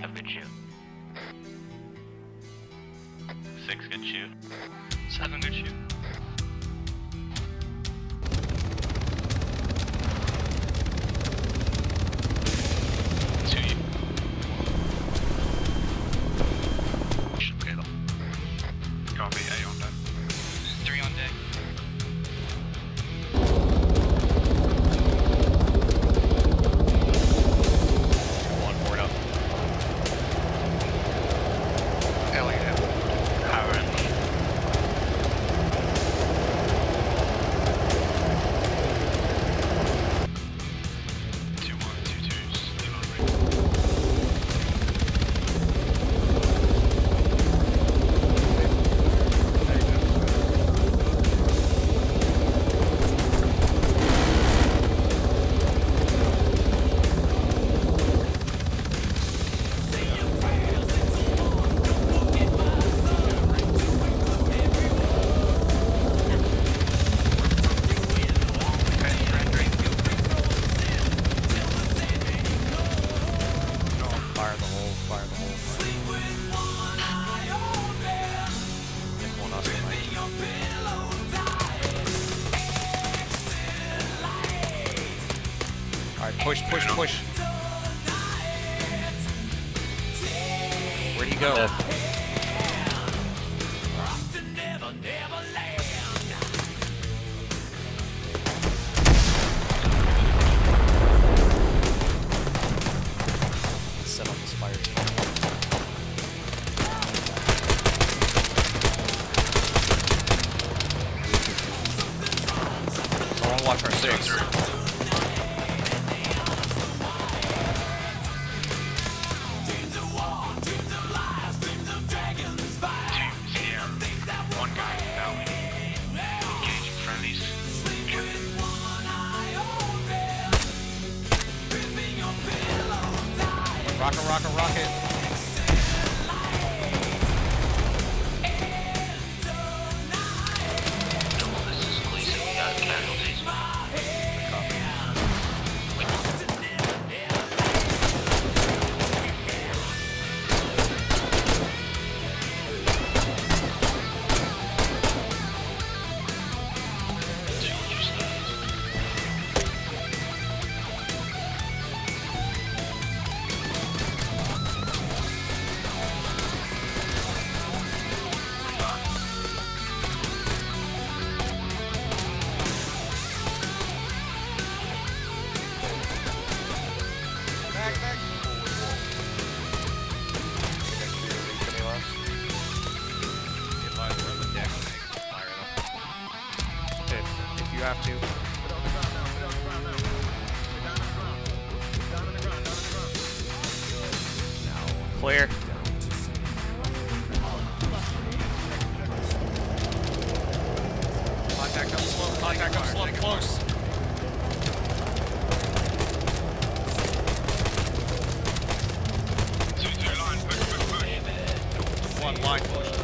5 good shoot. 6 good shoot. 7 good shoot. Push, push, push. Where'd he go? Let's set off this fire. I want to watch our six. Rocket, rocket, rocket. This is police. We got casualties. You have to. Put it on the ground now, put it on the ground now. Put it down on the ground. Down on the ground, down on the ground. Now, clear. Contact up slow, contact up slow, close. Two line, push, push, push. One line, push.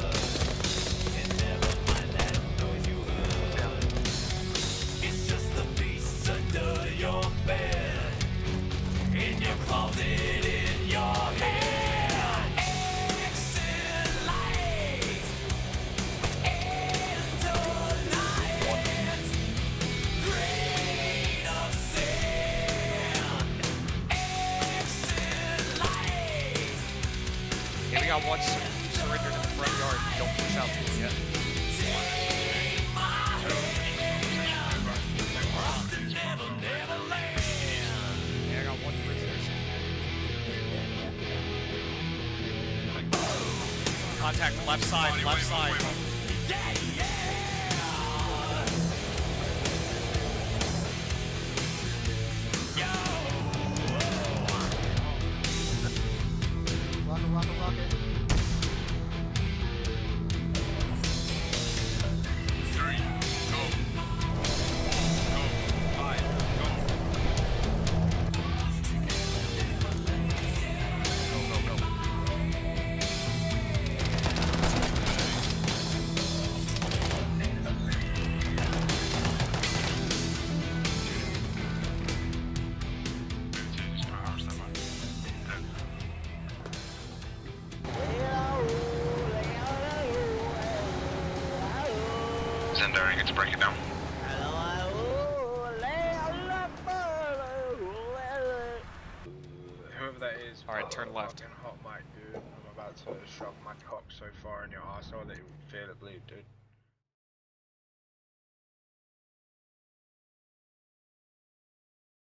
We got one surrendered in the front yard. Don't push out to him yet. Contact left side, body, left side. Yeah, yeah. Yo. Rocket, rocket, rocket. 3, go. Go, 5, go. Go, go, go. secondary, it's breaking down. Whoever that is, alright, turn left. Hot mic, dude. I'm about to shove my cock so far in your arsehole that you will feel it bleed, dude.